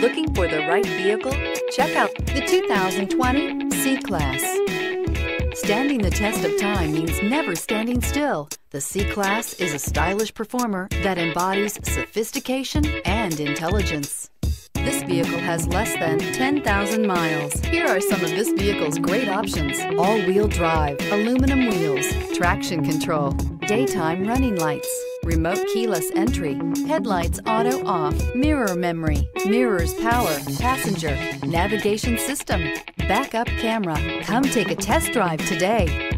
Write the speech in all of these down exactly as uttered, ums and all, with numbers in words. looking for the right vehicle? Check out the two thousand twenty C-Class. Standing the test of time means never standing still. The C-Class is a stylish performer that embodies sophistication and intelligence. This vehicle has less than ten thousand miles. Here are some of this vehicle's great options: all-wheel drive, aluminum wheels, traction control, daytime running lights, remote keyless entry, headlights auto off, mirror memory, mirrors power, passenger, navigation system, backup camera. Come take a test drive today.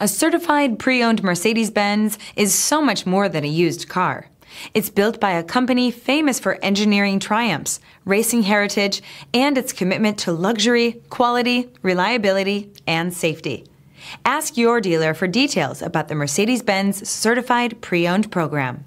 A certified pre-owned Mercedes-Benz is so much more than a used car. It's built by a company famous for engineering triumphs, racing heritage, and its commitment to luxury, quality, reliability, and safety. Ask your dealer for details about the Mercedes-Benz Certified Pre-Owned Program.